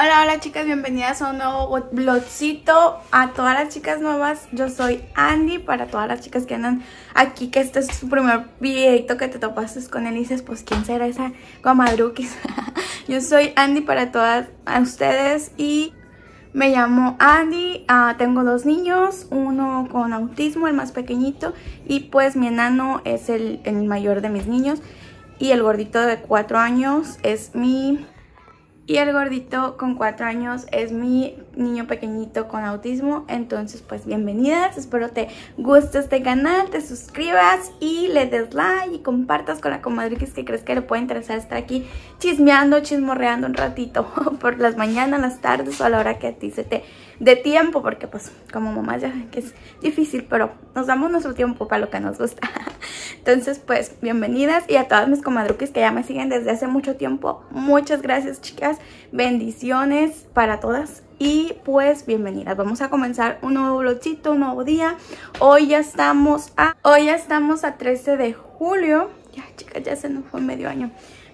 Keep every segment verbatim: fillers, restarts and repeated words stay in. Hola, hola chicas, bienvenidas a un nuevo vlogcito. A todas las chicas nuevas, yo soy Andy. Para todas las chicas que andan aquí, que este es su primer videito que te topaste con él y dices, pues quién será esa comadruquis. Yo soy Andy para todas a ustedes y me llamo Andy. Uh, tengo dos niños, uno con autismo, el más pequeñito, y pues mi enano es el, el mayor de mis niños, y el gordito de cuatro años es mi... Y el gordito con cuatro años es mi niño pequeñito con autismo. Entonces, pues, bienvenidas. Espero te guste este canal, te suscribas y le des like y compartas con la comadriquis que crees que le puede interesar estar aquí chismeando, chismorreando un ratito por las mañanas, las tardes o a la hora que a ti se te dé tiempo. Porque, pues, como mamás ya ven que es difícil, pero nos damos nuestro tiempo para lo que nos gusta. Entonces, pues, bienvenidas. Y a todas mis comadriquis que ya me siguen desde hace mucho tiempo, muchas gracias, chicas. Bendiciones para todas y pues bienvenidas. Vamos a comenzar un nuevo vlogcito, un nuevo día. Hoy ya estamos a hoy ya estamos a trece de julio. Ya, chicas, ya se nos fue medio año.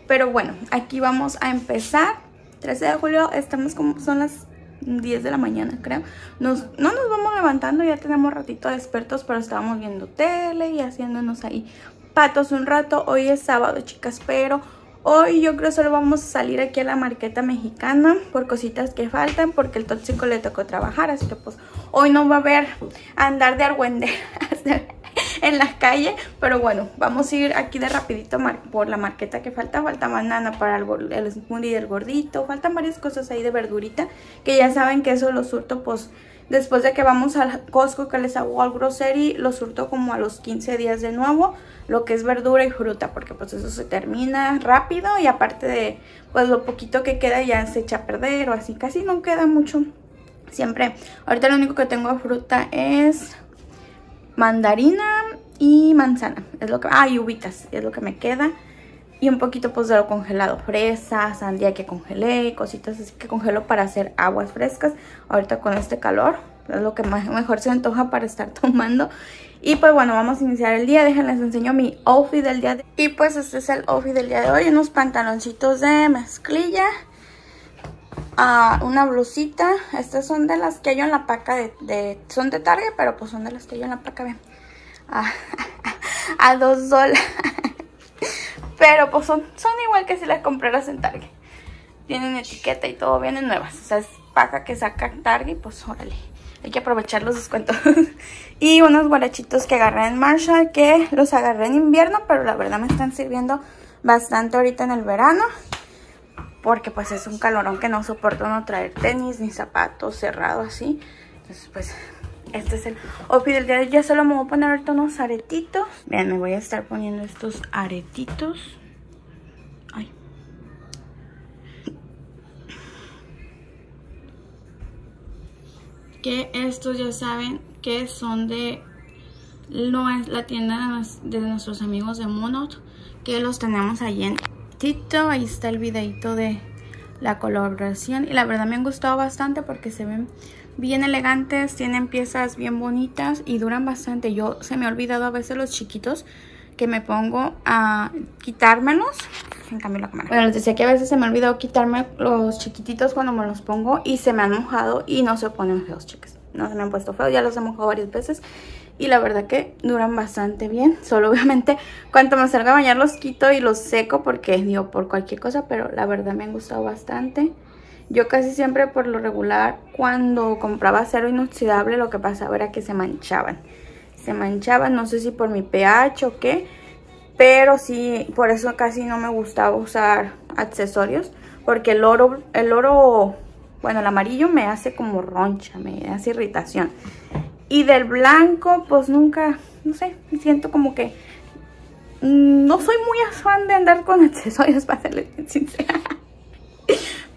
Pero bueno, aquí vamos a empezar. trece de julio, estamos como son las diez de la mañana, creo. Nos, no nos vamos levantando, ya tenemos ratito despiertos, pero estábamos viendo tele y haciéndonos ahí patos un rato. Hoy es sábado, chicas, pero hoy yo creo solo vamos a salir aquí a la marqueta mexicana por cositas que faltan, porque el tóxico le tocó trabajar, así que pues hoy no va a haber andar de argüenderas en las calles. Pero bueno, vamos a ir aquí de rapidito por la marqueta que falta. Falta banana para el, el smoothie del gordito, faltan varias cosas ahí de verdurita, que ya saben que eso lo surto pues después de que vamos al Costco, que les hago al grocery, lo surto como a los quince días de nuevo, lo que es verdura y fruta, porque pues eso se termina rápido y aparte de pues lo poquito que queda ya se echa a perder o así, casi no queda mucho siempre. Ahorita lo único que tengo de fruta es mandarina y manzana, es lo que, ah, y uvitas, es lo que me queda. Y un poquito pues de lo congelado, fresa, sandía que congelé, cositas así que congelo para hacer aguas frescas. Ahorita con este calor es lo que más, mejor se antoja para estar tomando. Y pues bueno, vamos a iniciar el día. Déjenles enseño mi outfit del día de... Y pues este es el outfit del día de hoy. Unos pantaloncitos de mezclilla, uh, una blusita. Estas son de las que hay en la paca de, de... Son de Target, pero pues son de las que hay en la paca, ven. Ah, a dos dólares. Pero pues son, son igual que si las compraras en Target. Tienen etiqueta y todo, vienen nuevas. O sea, es paca que saca Target, pues órale, hay que aprovechar los descuentos. Y unos guarachitos que agarré en Marshall, que los agarré en invierno, pero la verdad me están sirviendo bastante ahorita en el verano, porque pues es un calorón que no soporto no traer tenis ni zapatos cerrado así. Entonces pues... Este es el outfit del día de hoy. Ya solo me voy a poner ahorita unos aretitos. Vean, me voy a estar poniendo estos aretitos. Ay. Que estos ya saben que son de no es la tienda de nuestros amigos de Monot, que los tenemos ahí en Tito. Ahí está el videito de la colaboración. Y la verdad me han gustado bastante porque se ven bien elegantes, tienen piezas bien bonitas y duran bastante. Yo se me ha olvidado a veces los chiquitos que me pongo a quitármelos. En cambio la cámara. Bueno, les decía que a veces se me olvidó quitarme los chiquititos cuando me los pongo y se me han mojado y no se ponen feos, chicas. No se me han puesto feos, ya los he mojado varias veces y la verdad que duran bastante bien. Solo obviamente cuanto me salga a bañar los quito y los seco, porque digo por cualquier cosa, pero la verdad me han gustado bastante. Yo casi siempre por lo regular cuando compraba cero inoxidable lo que pasaba era que se manchaban. Se manchaban, no sé si por mi pH o qué, pero sí, por eso casi no me gustaba usar accesorios, porque el oro, el oro, bueno, el amarillo me hace como roncha, me hace irritación. Y del blanco pues nunca, no sé, siento como que no soy muy afán de andar con accesorios, para serles sincera.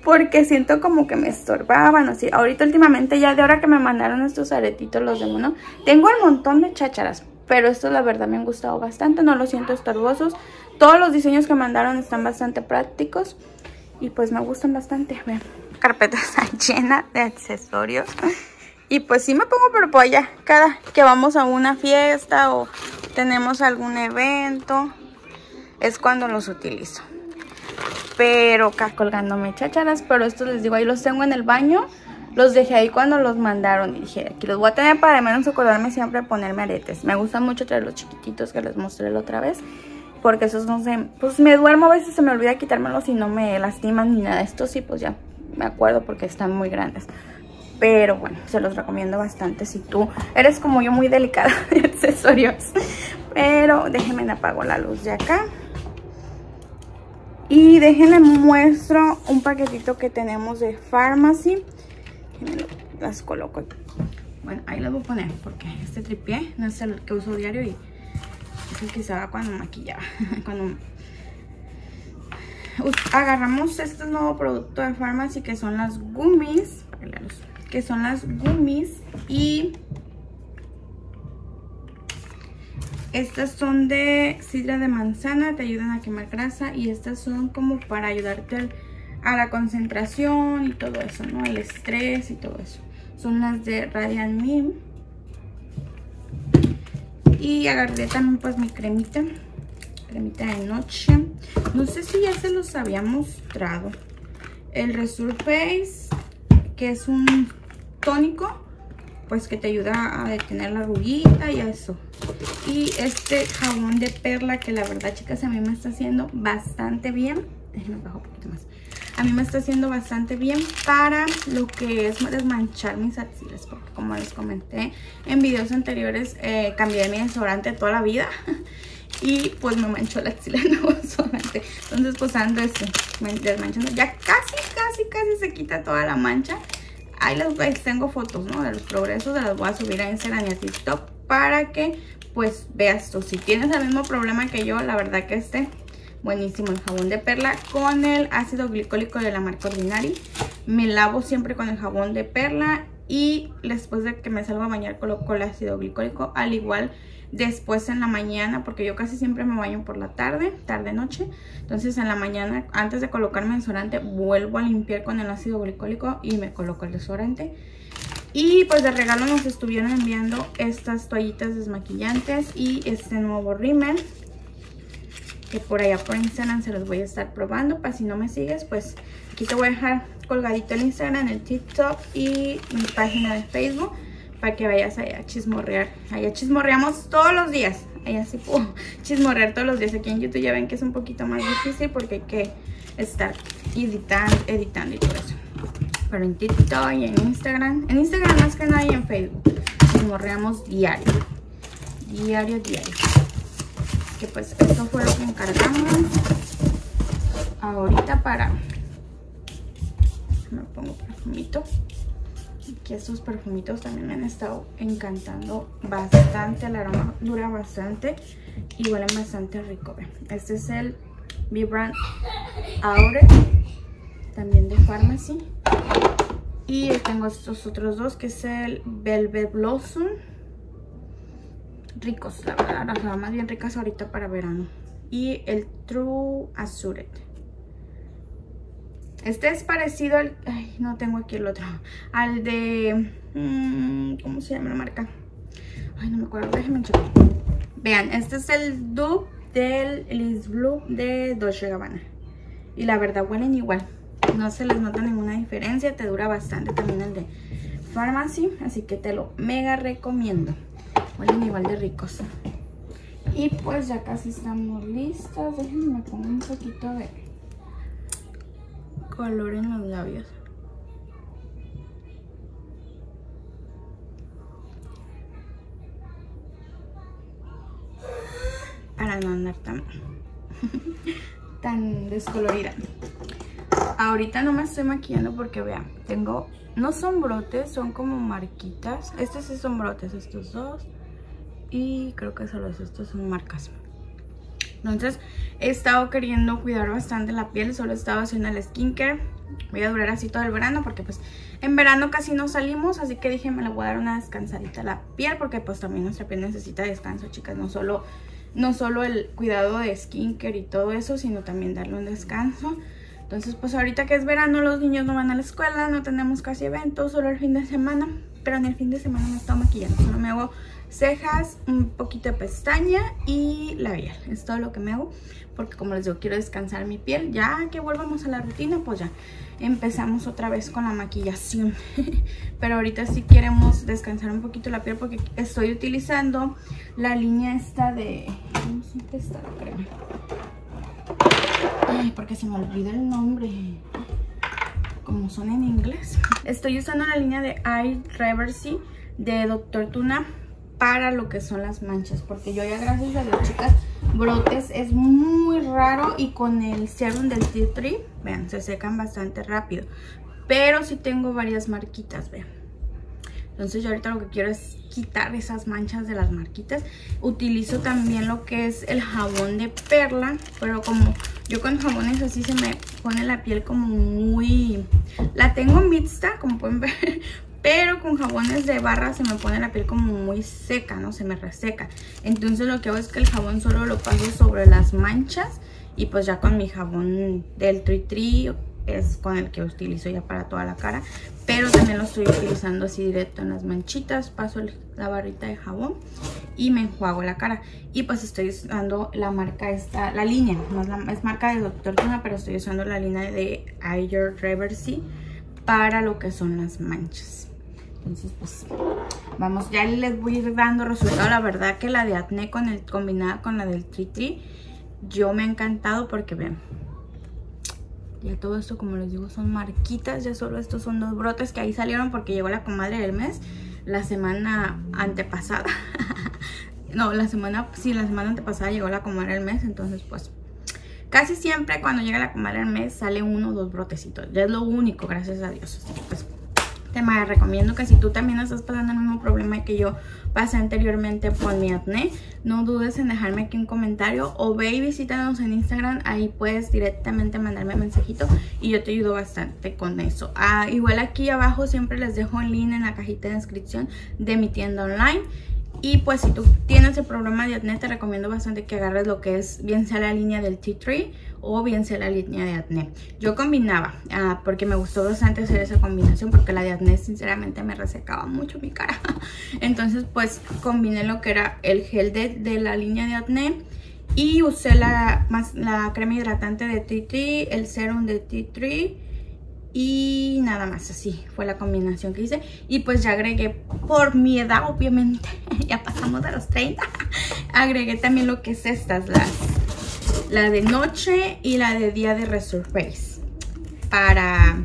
Porque siento como que me estorbaban así. Ahorita últimamente ya de ahora que me mandaron estos aretitos los de Mono, tengo el montón de chácharas, pero estos la verdad me han gustado bastante, no los siento estorbosos. Todos los diseños que mandaron están bastante prácticos y pues me gustan bastante. Vean, carpeta está llena de accesorios. Y pues sí me pongo, pero pues allá cada que vamos a una fiesta o tenemos algún evento es cuando los utilizo. pero acá colgándome chácharas, pero estos les digo, ahí los tengo en el baño. Los dejé ahí cuando los mandaron y dije, aquí los voy a tener para al menos acordarme siempre de ponerme aretes. Me gusta mucho traer los chiquititos que les mostré la otra vez, porque esos no sé, pues me duermo a veces, se me olvida quitármelos y no me lastiman ni nada. Estos sí, pues ya me acuerdo porque están muy grandes. Pero bueno, se los recomiendo bastante si tú eres como yo, muy delicada de accesorios. Pero déjenme apago la luz de acá. Y déjenle muestro un paquetito que tenemos de Pharmacy. Las coloco aquí. Bueno, ahí las voy a poner porque este tripié no es el que uso diario y es el que se va cuando maquillaba. Cuando agarramos este nuevo producto de Pharmacy, que son las gummies, que son las gummies y estas son de sidra de manzana, te ayudan a quemar grasa, y estas son como para ayudarte al a la concentración y todo eso, ¿no? El estrés y todo eso. Son las de Radiant Meme. Y agarré también pues mi cremita. Cremita de noche. No sé si ya se los había mostrado. El Resurface, que es un tónico, pues que te ayuda a detener la ruguita y eso. Y este jabón de perla, que la verdad, chicas, a mí me está haciendo bastante bien. Déjenme bajar un poquito más. A mí me está haciendo bastante bien para lo que es desmanchar mis axilas, porque como les comenté en videos anteriores, eh, cambié mi desodorante toda la vida y pues me manchó la axila el nuevo desodorante. Entonces pues ando este, desmanchando. Ya casi, casi, casi se quita toda la mancha. Ahí les tengo fotos, ¿no?, de los progresos, se las voy a subir a Instagram y a TikTok para que pues veas esto. Si tienes el mismo problema que yo, la verdad que este... buenísimo el jabón de perla con el ácido glicólico de la marca Ordinary. Me lavo siempre con el jabón de perla y después de que me salgo a bañar coloco el ácido glicólico. Al igual después en la mañana, porque yo casi siempre me baño por la tarde, tarde-noche. Entonces en la mañana, antes de colocarme el desodorante, vuelvo a limpiar con el ácido glicólico y me coloco el desodorante. Y pues de regalo nos estuvieron enviando estas toallitas desmaquillantes y este nuevo rímel, que por allá por Instagram se los voy a estar probando. Para si no me sigues, pues aquí te voy a dejar colgadito el Instagram, el TikTok y mi página de Facebook, para que vayas allá a chismorrear. Allá chismorreamos todos los días. Allá sí puedo chismorrear todos los días. Aquí en YouTube ya ven que es un poquito más difícil porque hay que estar editando, editando y todo eso. Pero en TikTok y en Instagram, en Instagram más que nada y en Facebook, chismorreamos diario. Diario, diario. Que pues esto fue lo que encargamos ahorita para... me pongo perfumito. Aquí estos perfumitos también me han estado encantando bastante. El aroma dura bastante y huelen bastante rico. Este es el Vibrant Aure, también de Pharmacy. Y tengo estos otros dos, que es el Velvet Blossom. Ricos, la verdad, las aromas bien ricas ahorita para verano. Y el True Azure. Este es parecido al... ay, no tengo aquí el otro. Al de... Mmm, ¿cómo se llama la marca? Ay, no me acuerdo, déjenme checar. Vean, este es el dupe del Liz Blue de Dolce and Gabbana. Y la verdad huelen igual. No se les nota ninguna diferencia. Te dura bastante también el de Pharmacy. Así que te lo mega recomiendo. Huelen igual de ricos. Y pues ya casi estamos listas. Déjenme poner un poquito de color en los labios. Para no andar tan, tan descolorida. Ahorita no me estoy maquillando porque vean, tengo... no son brotes, son como marquitas. Estos sí son brotes, estos dos. Y creo que solo estos son marcas. Entonces he estado queriendo cuidar bastante la piel. Solo he estado haciendo el skincare. Voy a durar así todo el verano, porque pues en verano casi no salimos. Así que dije, me le voy a dar una descansadita a la piel, porque pues también nuestra piel necesita descanso, chicas. No solo, no solo el cuidado de skincare y todo eso, sino también darle un descanso. Entonces pues ahorita que es verano, los niños no van a la escuela, no tenemos casi eventos, solo el fin de semana. Pero en el fin de semana no he estado maquillando, solo me hago cejas, un poquito de pestaña y labial. Es todo lo que me hago, porque como les digo, quiero descansar mi piel. Ya que volvamos a la rutina, pues ya empezamos otra vez con la maquillación. Pero ahorita sí queremos descansar un poquito la piel, porque estoy utilizando la línea esta de... Vamos a testar la crema. Ay, porque se me olvida el nombre. Como son en inglés. Estoy usando la línea de Eye Reverse de doctor Tuna para lo que son las manchas, porque yo ya, gracias a Dios, chicas, brotes es muy raro, y con el serum del Tea Tree, vean, se secan bastante rápido, pero sí tengo varias marquitas, vean. Entonces yo ahorita lo que quiero es quitar esas manchas de las marquitas. Utilizo también lo que es el jabón de perla, pero como yo con jabones así se me pone la piel como muy... La tengo mixta, como pueden ver, pero con jabones de barra se me pone la piel como muy seca, ¿no? Se me reseca. Entonces lo que hago es que el jabón solo lo paso sobre las manchas, y pues ya con mi jabón del Tea Tree es con el que utilizo ya para toda la cara, pero también lo estoy utilizando así directo en las manchitas. Paso la barrita de jabón y me enjuago la cara, y pues estoy usando la marca esta, la línea, no es, la, es marca de doctor Tuna, pero estoy usando la línea de Eye Reverse para lo que son las manchas. Entonces pues vamos, ya les voy a ir dando resultado. La verdad que la de acné con el, combinada con la del Tea Tree, yo me ha encantado, porque vean, ya todo esto, como les digo, son marquitas. Ya solo estos son dos brotes que ahí salieron porque llegó la comadre del mes la semana antepasada. No, la semana, sí, la semana antepasada llegó la comadre del mes. Entonces pues casi siempre cuando llega la comadre del mes sale uno o dos brotecitos. Ya es lo único, gracias a Dios. Así que pues te recomiendo que si tú también estás pasando el mismo problema que yo pasé anteriormente por mi acné, no dudes en dejarme aquí un comentario, o ve y visítanos en Instagram. Ahí puedes directamente mandarme un mensajito y yo te ayudo bastante con eso. Ah, igual aquí abajo siempre les dejo el link en la cajita de descripción de mi tienda online. Y pues si tú tienes el problema de acné, te recomiendo bastante que agarres lo que es, bien sea la línea del Tea Tree o bien sea la línea de acné. Yo combinaba, ah, porque me gustó bastante hacer esa combinación, porque la de acné sinceramente me resecaba mucho mi cara. Entonces pues combiné lo que era el gel de, de la línea de acné, y usé la, más, la crema hidratante de Tea Tree, el serum de Tea Tree, y nada más. Así fue la combinación que hice. Y pues ya agregué, por mi edad obviamente, ya pasamos de los treinta, agregué también lo que es estas, las, la de noche y la de día de Resurface. Para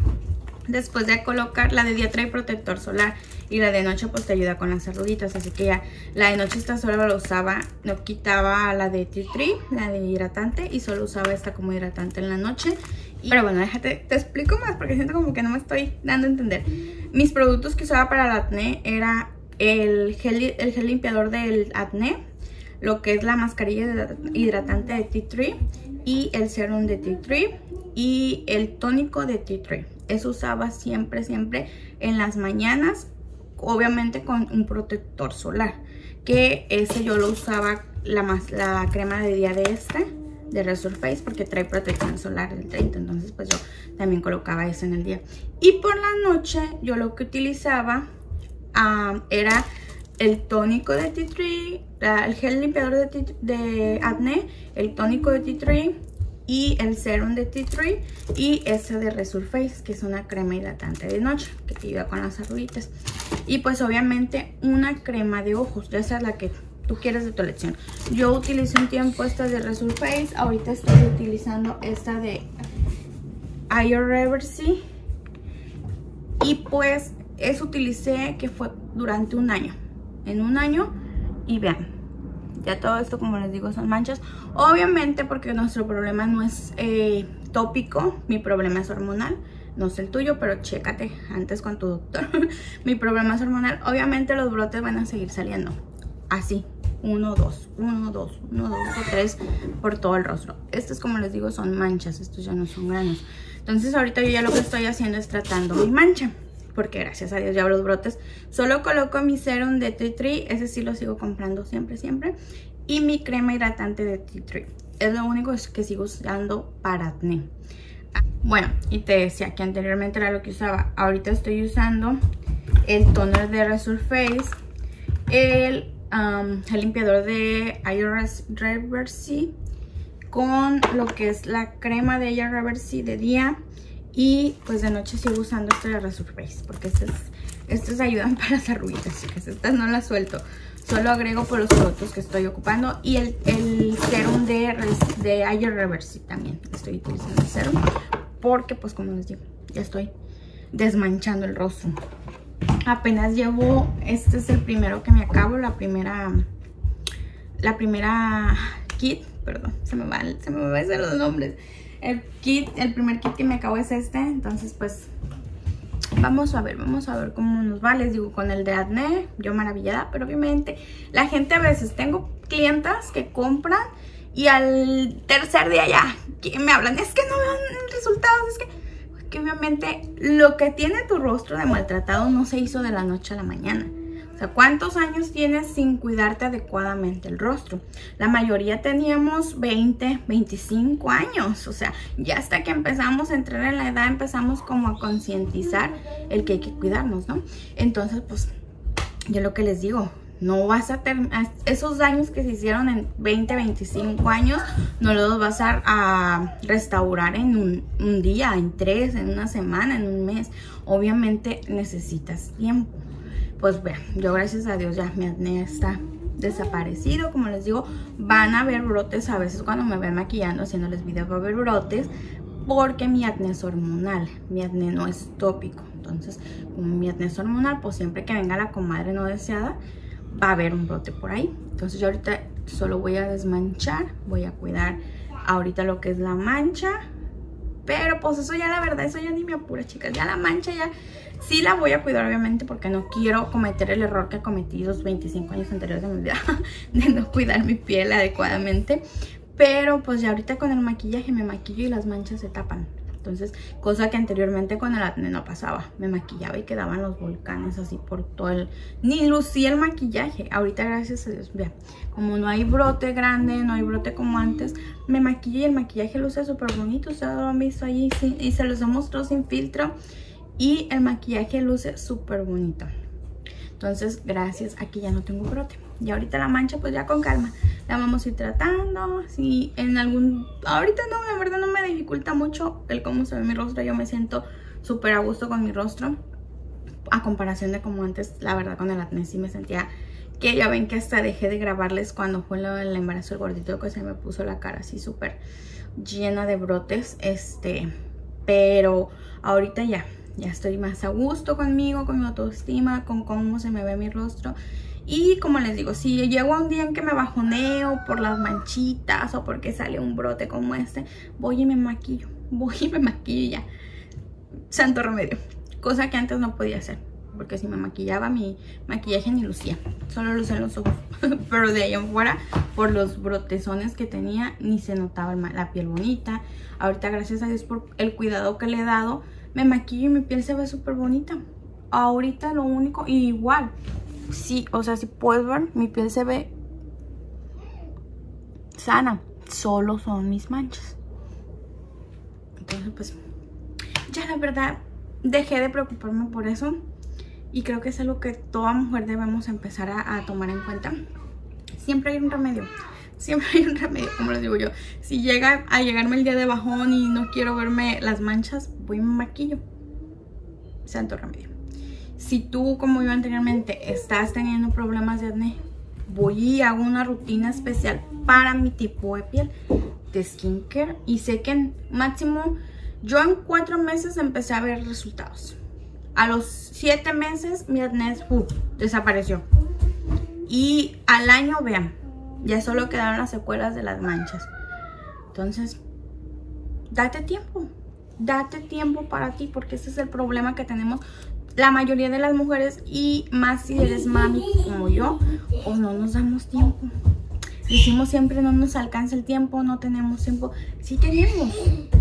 después de colocar, la de día trae protector solar, y la de noche pues te ayuda con las arruguitas. Así que ya la de noche esta solo la usaba, no quitaba la de Tea Tree, la de hidratante, y solo usaba esta como hidratante en la noche. Pero bueno, déjate, te explico más, porque siento como que no me estoy dando a entender. Mis productos que usaba para el acné era el gel, el gel limpiador del acné, lo que es la mascarilla hidratante de Tea Tree, y el serum de Tea Tree, y el tónico de Tea Tree. Eso usaba siempre, siempre en las mañanas, obviamente con un protector solar, que ese yo lo usaba, la, más, la crema de día de este, de Resurface, porque trae protección solar del treinta. Entonces pues yo también colocaba eso en el día. Y por la noche yo lo que utilizaba um, era el tónico de Tea Tree, el gel limpiador de, de acné, el tónico de Tea Tree y el serum de Tea Tree, y ese de Resurface, que es una crema hidratante de noche que te ayuda con las arruguitas. Y pues obviamente una crema de ojos, ya sea la que tú quieres de tu elección. Yo utilicé un tiempo esta de Resurface, ahorita estoy utilizando esta de Eye Reverse, y pues eso utilicé, que fue durante un año, en un año, y vean, ya todo esto, como les digo, son manchas. Obviamente porque nuestro problema no es eh, tópico, mi problema es hormonal. No sé el tuyo, pero chécate antes con tu doctor. Mi problema es hormonal. Obviamente los brotes van a seguir saliendo así, uno, dos, uno, dos, uno, dos o tres por todo el rostro. Estos, como les digo, son manchas, estos ya no son granos. Entonces ahorita yo ya lo que estoy haciendo es tratando mi mancha, porque gracias a Dios ya los brotes. Solo coloco mi serum de Tea Tree, ese sí lo sigo comprando siempre, siempre, y mi crema hidratante de Tea Tree. Es lo único que sigo usando para acné. Bueno, y te decía que anteriormente era lo que usaba. Ahorita estoy usando el toner de Resurface, el um, el limpiador de I R S Reversi con lo que es la crema de I R S Reversi de día. Y pues de noche sigo usando este de Resurface, porque estos, estos ayudan para las arruguitas, chicas. Estas no las suelto, solo agrego por los productos que estoy ocupando. Y el, el serum de, de I R S Reversi también estoy utilizando el serum, porque pues como les digo, ya estoy desmanchando el rostro. Apenas llevo, este es el primero que me acabo, la primera, la primera kit, perdón, se me van, se me van a hacer los nombres. El kit, el primer kit que me acabo es este. Entonces pues vamos a ver, vamos a ver cómo nos va. Les digo, con el de acné, yo maravillada. Pero obviamente la gente a veces, tengo clientas que compran y al tercer día ya que me hablan, es que no veo resultados, es que... Que obviamente lo que tiene tu rostro de maltratado no se hizo de la noche a la mañana. O sea, ¿cuántos años tienes sin cuidarte adecuadamente el rostro? La mayoría teníamos veinte, veinticinco años. O sea, ya hasta que empezamos a entrar en la edad, empezamos como a concientizar el que hay que cuidarnos, ¿no? Entonces, pues, yo lo que les digo, no vas a terminar, esos daños que se hicieron en veinte, veinticinco años, no los vas a, a restaurar en un, un día, en tres, en una semana, en un mes. Obviamente necesitas tiempo. Pues bueno, yo gracias a Dios ya mi acné está desaparecido. Como les digo, van a haber brotes a veces cuando me ven maquillando, haciéndoles videos, va a haber brotes, porque mi acné es hormonal, mi acné no es tópico. Entonces, como mi acné es hormonal, pues siempre que venga la comadre no deseada, va a haber un brote por ahí. Entonces yo ahorita solo voy a desmanchar, voy a cuidar ahorita lo que es la mancha, pero pues eso ya la verdad, eso ya ni me apura, chicas. Ya la mancha ya sí la voy a cuidar, obviamente, porque no quiero cometer el error que cometí los veinticinco años anteriores de mi vida, de no cuidar mi piel adecuadamente. Pero pues ya ahorita con el maquillaje me maquillo y las manchas se tapan. Entonces, cosa que anteriormente con el acné no pasaba. Me maquillaba y quedaban los volcanes así por todo el... Ni lucía el maquillaje. Ahorita, gracias a Dios, vean, como no hay brote grande, no hay brote como antes, me maquillo y el maquillaje luce súper bonito. Ustedes lo han visto ahí sí, y se los he mostrado sin filtro. Y el maquillaje luce súper bonito. Entonces, gracias, aquí ya no tengo brote. Y ahorita la mancha, pues ya con calma la vamos a ir tratando. Si en algún... Ahorita no, la verdad no me dificulta mucho el cómo se ve mi rostro. Yo me siento súper a gusto con mi rostro, a comparación de como antes. La verdad con el acné sí me sentía... Que ya ven que hasta dejé de grabarles cuando fue el embarazo del gordito, que se me puso la cara así súper llena de brotes. Este... Pero ahorita ya, ya estoy más a gusto conmigo, con mi autoestima, con cómo se me ve mi rostro. Y como les digo, si llego a un día en que me bajoneo por las manchitas o porque sale un brote como este, voy y me maquillo, voy y me maquillo y ya. Santo remedio, cosa que antes no podía hacer, porque si me maquillaba, mi maquillaje ni lucía, solo lucía en los ojos. Pero de ahí en fuera, por los brotezones que tenía, ni se notaba la piel bonita. Ahorita, gracias a Dios por el cuidado que le he dado, me maquillo y mi piel se ve súper bonita. Ahorita lo único, y igual... Sí, o sea, si puedes ver, mi piel se ve sana. Solo son mis manchas. Entonces, pues, ya la verdad, dejé de preocuparme por eso. Y creo que es algo que toda mujer debemos empezar a, a tomar en cuenta. Siempre hay un remedio. Siempre hay un remedio, como les digo yo. Si llega a llegarme el día de bajón y no quiero verme las manchas, voy y me maquillo. Santo remedio. Si tú, como yo anteriormente, estás teniendo problemas de acné, voy y hago una rutina especial para mi tipo de piel de skincare. Y sé que en máximo, yo en cuatro meses empecé a ver resultados. A los siete meses mi acné uh, desapareció. Y al año, vean, ya solo quedaron las secuelas de las manchas. Entonces, date tiempo. Date tiempo para ti, porque ese es el problema que tenemos la mayoría de las mujeres, y más si eres mami como yo, pues no nos damos tiempo. Decimos siempre no nos alcanza el tiempo, no tenemos tiempo. Sí tenemos,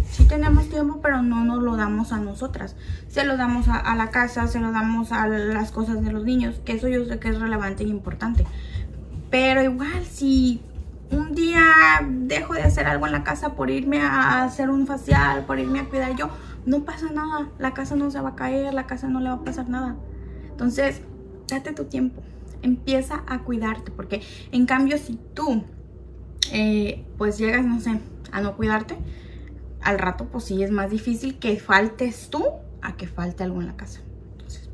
sí tenemos tiempo, pero no nos lo damos a nosotras. Se lo damos a, a la casa, se lo damos a las cosas de los niños, que eso yo sé que es relevante y importante. Pero igual, si un día dejo de hacer algo en la casa por irme a hacer un facial, por irme a cuidar yo, no pasa nada, la casa no se va a caer, la casa no le va a pasar nada. Entonces, date tu tiempo. empieza a cuidarte, porque en cambio si tú eh, pues llegas, no sé, a no cuidarte, al rato pues sí es más difícil que faltes tú a que falte algo en la casa. Entonces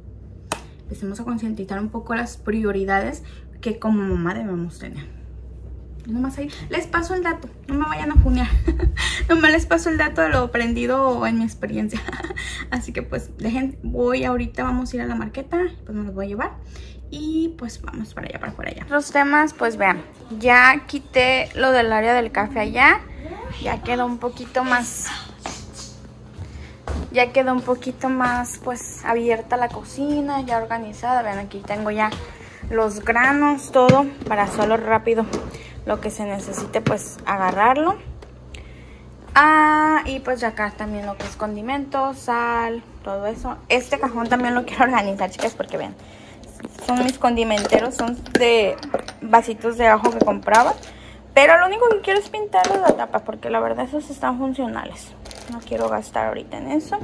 empecemos a concientizar un poco las prioridades que como mamá debemos tener. Nomás ahí les paso el dato, no me vayan a funear. Nomás les paso el dato de lo aprendido en mi experiencia. Así que pues dejen, voy ahorita, vamos a ir a la marqueta, pues me los voy a llevar. Y pues vamos para allá, para por allá. Los temas, pues vean, ya quité lo del área del café allá. Ya quedó un poquito más, ya quedó un poquito más pues abierta la cocina, ya organizada. Vean, aquí tengo ya los granos, todo, para solo rápido lo que se necesite pues agarrarlo. Ah, y pues ya acá también lo que es condimentos, sal, todo eso. Este cajón también lo quiero organizar, chicas, porque vean, son mis condimenteros, son de vasitos de ajo que compraba, pero lo único que quiero es pintar la tapa, porque la verdad esos están funcionales, no quiero gastar ahorita en eso.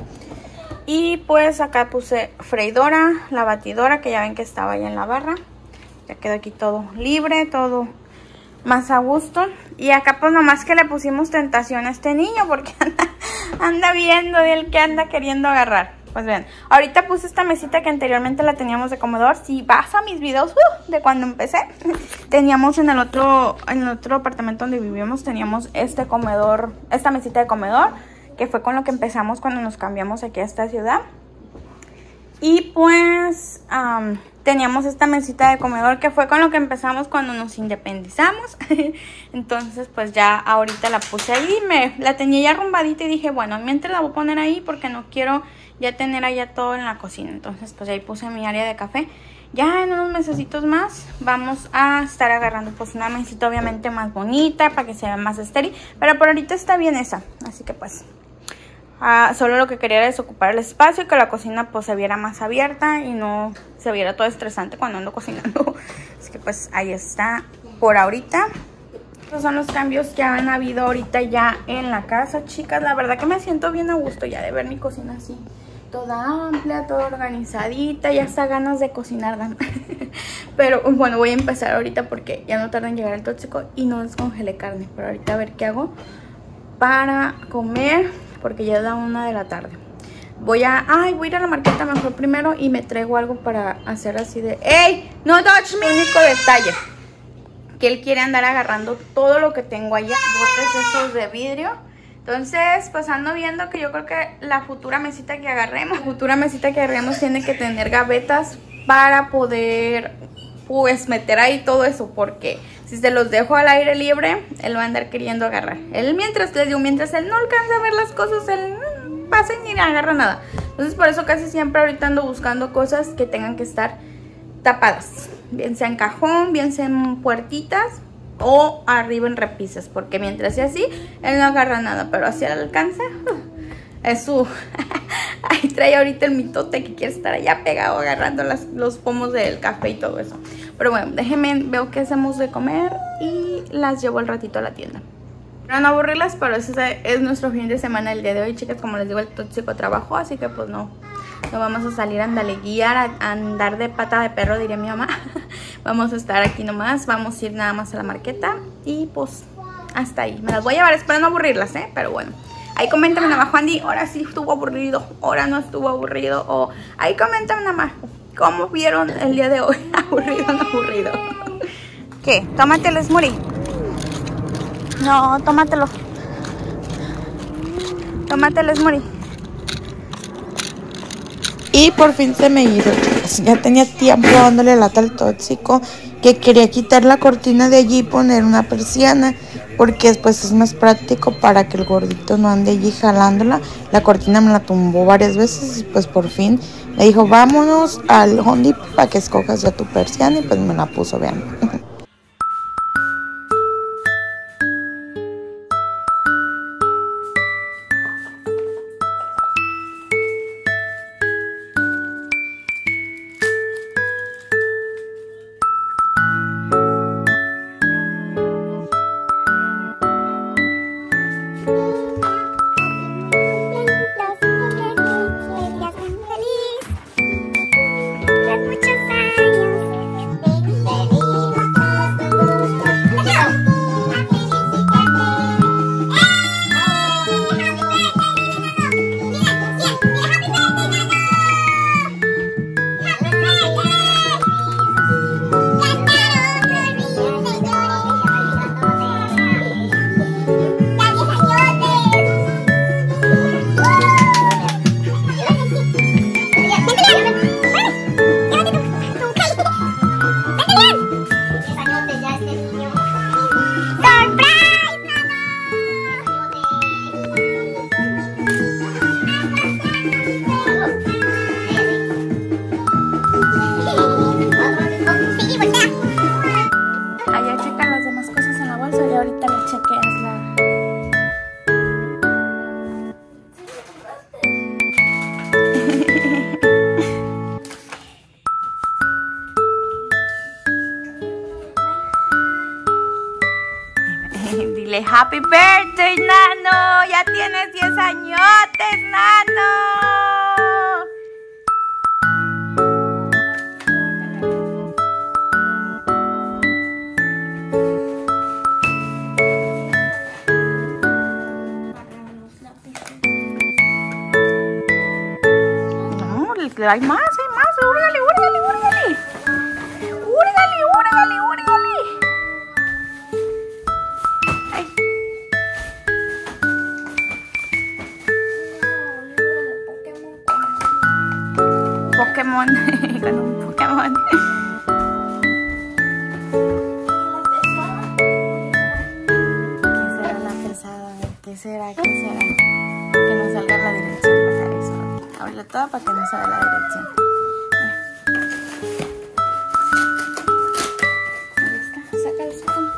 Y pues acá puse freidora, la batidora que ya ven que estaba ahí en la barra, ya quedó aquí todo libre, todo más a gusto. Y acá pues nomás que le pusimos tentación a este niño, porque anda, anda viendo de él que anda queriendo agarrar. Pues vean, ahorita puse esta mesita que anteriormente la teníamos de comedor. Si vas a mis videos uh, de cuando empecé, teníamos en el otro en el otro apartamento donde vivíamos, teníamos este comedor, esta mesita de comedor, que fue con lo que empezamos cuando nos cambiamos aquí a esta ciudad. Y pues um, teníamos esta mesita de comedor que fue con lo que empezamos cuando nos independizamos. Entonces pues ya ahorita la puse ahí, me, la tenía ya arrumbadita y dije, bueno, mientras la voy a poner ahí porque no quiero ya tener allá todo en la cocina. Entonces pues ahí puse mi área de café. Ya en unos mesecitos más vamos a estar agarrando pues una mesita obviamente más bonita para que se vea más estéril, pero por ahorita está bien esa. Así que pues Uh, solo lo que quería era desocupar el espacio y que la cocina pues se viera más abierta y no se viera todo estresante cuando ando cocinando. Así que pues ahí está por ahorita. Estos son los cambios que han habido ahorita ya en la casa, chicas. La verdad que me siento bien a gusto ya de ver mi cocina así, toda amplia, toda organizadita. Ya está ganas de cocinar, Dan. Pero bueno, voy a empezar ahorita porque ya no tarda en llegar el tóxico y no descongelé carne. Pero ahorita a ver qué hago para comer, porque ya es la una de la tarde. Voy a... Ay, voy a ir a la marqueta mejor primero y me traigo algo para hacer así de... ¡Ey! ¡No touch me! Único detalle, que él quiere andar agarrando todo lo que tengo allá. Botes esos de vidrio. Entonces, pues ando viendo que yo creo que la futura mesita que agarremos... La futura mesita que agarremos tiene que tener gavetas para poder... Pues meter ahí todo eso, porque si se los dejo al aire libre, él va a andar queriendo agarrar. Él mientras, les digo, mientras él no alcanza a ver las cosas, él no pasa ni agarra nada. Entonces por eso casi siempre ahorita ando buscando cosas que tengan que estar tapadas, bien sea en cajón, bien sea en puertitas o arriba en repisas, porque mientras sea así, él no agarra nada, pero así él alcanza. Es su... Ahí trae ahorita el mitote que quiere estar allá pegado agarrando las, los pomos del café y todo eso. Pero bueno, déjenme, veo qué hacemos de comer y las llevo al ratito a la tienda. Para no aburrirlas, pero ese es nuestro fin de semana el día de hoy, chicas. Como les digo, el tóxico trabajó, así que pues no, no vamos a salir a andaleguiar, a andar de pata de perro, diría mi mamá. Vamos a estar aquí nomás, vamos a ir nada más a la marqueta y pues hasta ahí. Me las voy a llevar, espero no aburrirlas, ¿eh? Pero bueno. Ahí coméntame nada más, Andy, ahora sí estuvo aburrido, ahora no estuvo aburrido. O ahí coméntame nada más, ¿cómo vieron el día de hoy? ¿Aburrido o no aburrido? ¿Qué? Tómate el smoothie. No, tómatelo. Tómate el smoothie. Y por fin se me hizo. Ya tenía tiempo dándole lata al tóxico, que quería quitar la cortina de allí y poner una persiana, porque después es más práctico para que el gordito no ande allí jalándola. La cortina me la tumbó varias veces y pues por fin me dijo, vámonos al Home Depot para que escojas ya tu persiana, y pues me la puso, vean. Muchos años, ahorita le chequeas la... Dile happy birthday, Nano. Ya tienes diez añotes, Nano. No, hay más, hay más. Úrgale, úrgale, úrgale. Úrgale, úrgale, úrgale. Ay. Pokémon. Ganó un Pokémon. ¿Qué será? ¿Qué será? ¿Qué será? Que nos salga la dirección para eso. Ábrelo todo para que nos salga la dirección. Ahí está, sácalo, sácalo.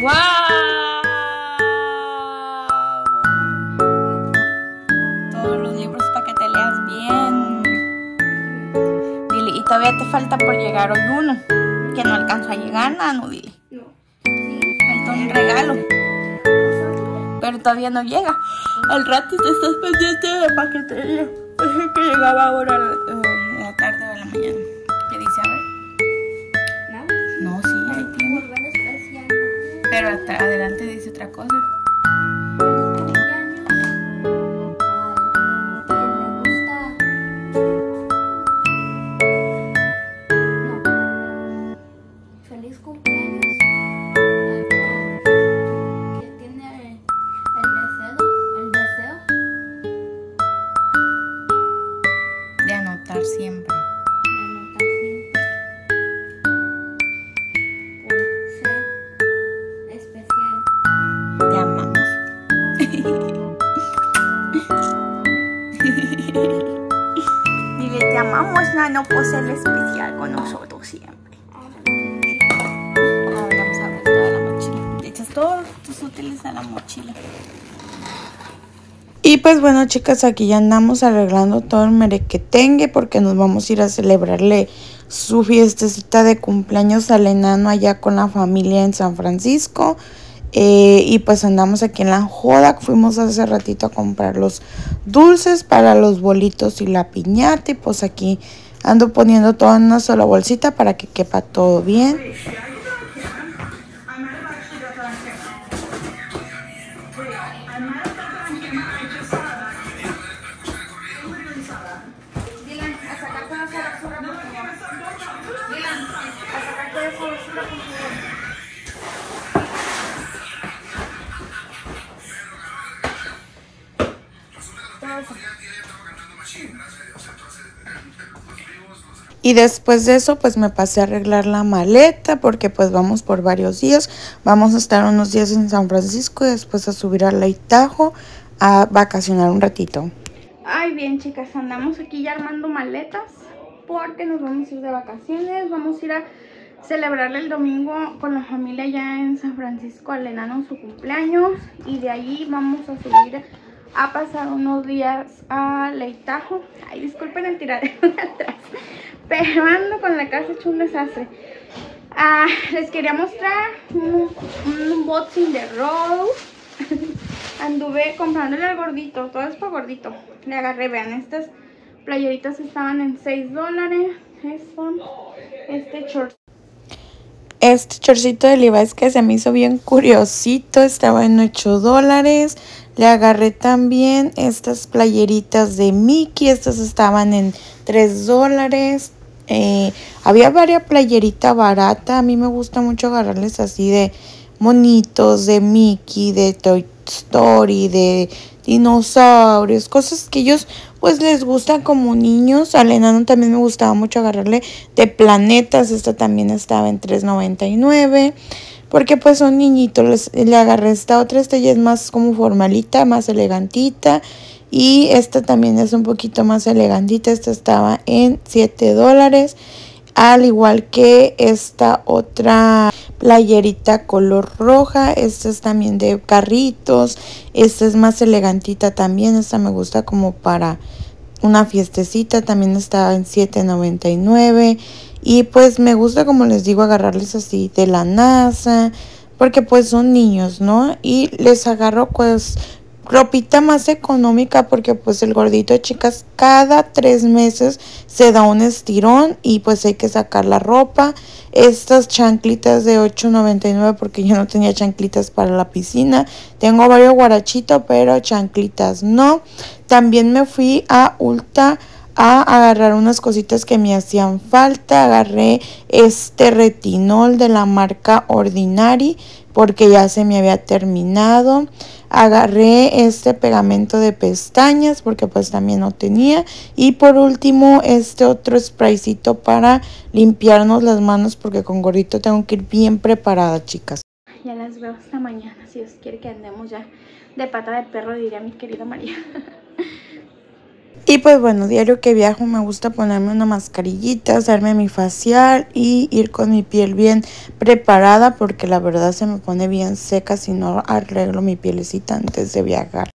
¡Wow! Todos los libros para que te leas bien. Dile, y todavía te falta por llegar hoy uno. Que no alcanza a llegar, Nano, dile. Un regalo, pero todavía no llega. Al rato te estás pendiente de paquetería. Dije que llegaba ahora en la tarde o en la mañana. ¿Qué dice? A ver, nada. No, sí, ahí tiene. Pero hasta adelante dice otra cosa. Siempre. Por ser especial. Te amamos. Dile, te amamos, Nano, por ser especial con nosotros siempre. Ahora vamos a ver toda la mochila. Te echas todos tus útiles a la mochila. Y pues bueno, chicas, aquí ya andamos arreglando todo el merequetengue porque nos vamos a ir a celebrarle su fiestecita de cumpleaños al enano allá con la familia en San Francisco. Eh, y pues andamos aquí en la joda. Fuimos hace ratito a comprar los dulces para los bolitos y la piñata. Y pues aquí ando poniendo todo en una sola bolsita para que quepa todo bien. Y después de eso pues me pasé a arreglar la maleta porque pues vamos por varios días. Vamos a estar unos días en San Francisco y después a subir a Lake Tahoe a vacacionar un ratito. Ay, bien, chicas, andamos aquí ya armando maletas porque nos vamos a ir de vacaciones. Vamos a ir a celebrarle el domingo con la familia ya en San Francisco al enano su cumpleaños. Y de ahí vamos a subir a pasar unos días a Lake Tahoe. Ay, disculpen el tirar atrás, pero ando con la casa hecho un desastre. Ah, les quería mostrar un, un unboxing de Rose. Anduve comprándole al gordito, todo es por gordito. Le agarré, vean, estas playeritas estaban en seis dólares. Este short. Este shortcito de Levi's que se me hizo bien curiosito, estaba en ocho dólares. Le agarré también estas playeritas de Mickey, estas estaban en tres dólares. Eh, había varias playeritas baratas, a mí me gusta mucho agarrarles así de monitos, de Mickey, de Toy Story, de dinosaurios, cosas que ellos pues les gustan como niños. Al enano también me gustaba mucho agarrarle de planetas, esta también estaba en tres noventa y nueve porque pues son niñitos. Les, le agarré esta otra, esta ya es más como formalita, más elegantita, y esta también es un poquito más elegantita, esta estaba en siete dólares. al igual que esta otra playerita color roja. Esta es también de carritos, esta es más elegantita también, esta me gusta como para una fiestecita, también está en siete noventa y nueve. Y pues me gusta, como les digo, agarrarles así de la NASA, porque pues son niños, ¿no? Y les agarro pues ropita más económica, porque pues el gordito, chicas, cada tres meses se da un estirón y pues hay que sacar la ropa. Estas chanclitas de ocho noventa y nueve, porque yo no tenía chanclitas para la piscina. Tengo varios guarachitos, pero chanclitas no. También me fui a Ulta a agarrar unas cositas que me hacían falta. Agarré este retinol de la marca Ordinary porque ya se me había terminado. Agarré este pegamento de pestañas porque pues también no tenía. Y por último este otro spraycito para limpiarnos las manos, porque con gorrito tengo que ir bien preparada, chicas. Ya las veo hasta mañana, si Dios quiere, que andemos ya de pata de perro, diría mi querida María. Y pues bueno, diario que viajo me gusta ponerme una mascarillita, hacerme mi facial y ir con mi piel bien preparada, porque la verdad se me pone bien seca si no arreglo mi pielecita antes de viajar.